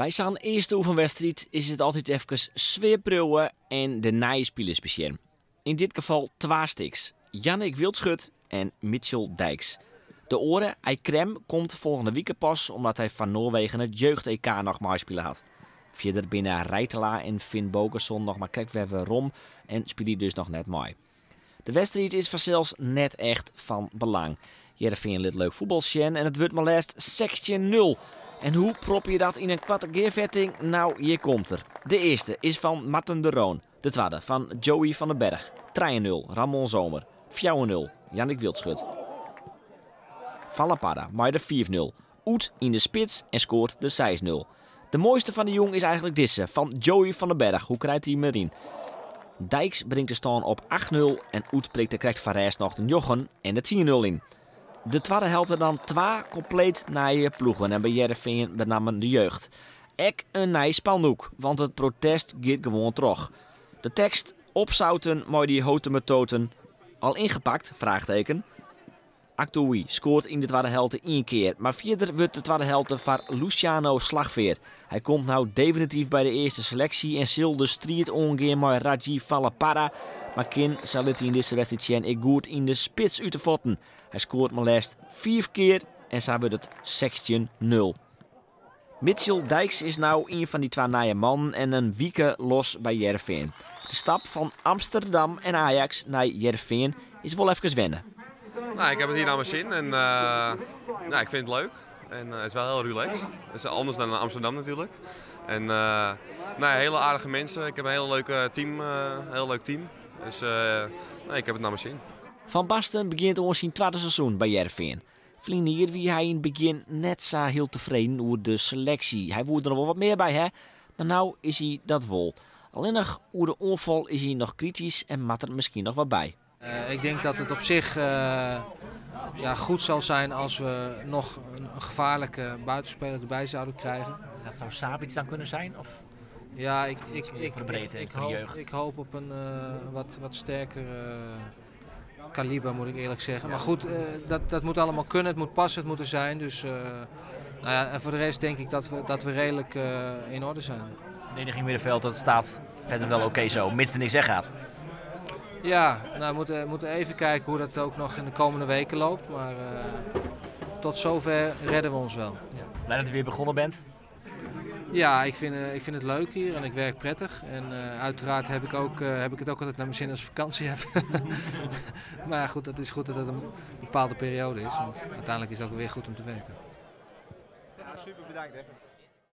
Bij zijn eerste oefenwedstrijd is het altijd even sfeerproeven en de nieuwe spelers beschermen. In dit geval twee stiks, Yannick Wildschut en Mitchell Dijks. De oren, Eikrem, komt volgende week pas omdat hij van Noorwegen het jeugd-EK nog maar spelen had. Verder binnen Rijtelaar en Finn Bokersson nog maar krekwerven rom en spelen dus nog net mooi. De wedstrijd is vanzelfs net echt van belang. Heerenveen liet leuk voetbal zien en het wordt maar liefst 6-0. En hoe prop je dat in een kwartiervetting? Nou, hier komt er. De eerste is van Marten de Roon. De tweede van Joey van den Berg. 3-0, Ramon Zomer. 4-0, Yannick Wildschut. Van La Parra maakt de 4-0. Uth in de spits en scoort de 6-0. De mooiste van de jong is eigenlijk deze, van Joey van den Berg. Hoe krijgt hij hem erin? Dijks brengt de stand op 8-0 en Uth prikt de krijgt van Rijs nog de Jochen en de 10-0 in. De tweede helft er dan twee compleet nieuwe ploegen en bij Heerenveen benamen de jeugd. Ek een nieuw spandoek, want het protest gaat gewoon terug. De tekst opzouten, mooi die houten metoten. Al ingepakt, vraagteken. Actoui scoort in de tweede helft 1 keer, maar verder wordt de tweede helft van Luciano Slagveer. Hij komt nou definitief bij de eerste selectie en zal de strijd ongeveer met Rajiv Van La Parra. Maar Kin zal het in deze wedstrijd ik goed in de spits uit te voeten. Hij scoort maar liefst 5 keer en zo wordt het 16-0. Mitchell Dijks is nou een van die twee nieuwe mannen en een wieke los bij Heerenveen. De stap van Amsterdam en Ajax naar Heerenveen is wel even wennen. Nou, ik heb het hier naar mijn zin en ja, ik vind het leuk. En het is wel heel relaxed. Het is anders dan in Amsterdam natuurlijk. En nou, hele aardige mensen. Ik heb een heel leuk team. Dus nee, ik heb het naar mijn zin. Van Basten begint ons zijn tweede seizoen bij Heerenveen. Vrienden, hier wie hij in het begin net zo heel tevreden over de selectie. Hij woerde er wel wat meer bij, hè? Maar nou is hij dat wel. Alleen nog over de onval is hij nog kritisch en mat er misschien nog wat bij. Ik denk dat het op zich ja, goed zal zijn als we nog een gevaarlijke buitenspeler erbij zouden krijgen. Dat zou Sabic dan kunnen zijn? Of? Ja, ik hoop op een wat sterker kaliber, moet ik eerlijk zeggen. Maar goed, dat moet allemaal kunnen, het moet passen, het moet er zijn. Dus nou ja, en voor de rest denk ik dat we redelijk in orde zijn. Verdediging middenveld, dat staat verder wel oké zo, mits er niks weg gaat. Ja, nou, we moeten even kijken hoe dat ook nog in de komende weken loopt. Maar tot zover redden we ons wel. Ja. Blij dat je weer begonnen bent? Ja, ik vind het leuk hier en ik werk prettig. En uiteraard heb ik het ook altijd naar mijn zin als ik vakantie heb. Maar goed, het is goed dat het een bepaalde periode is. Want uiteindelijk is het ook weer goed om te werken. Ja, super bedankt hè.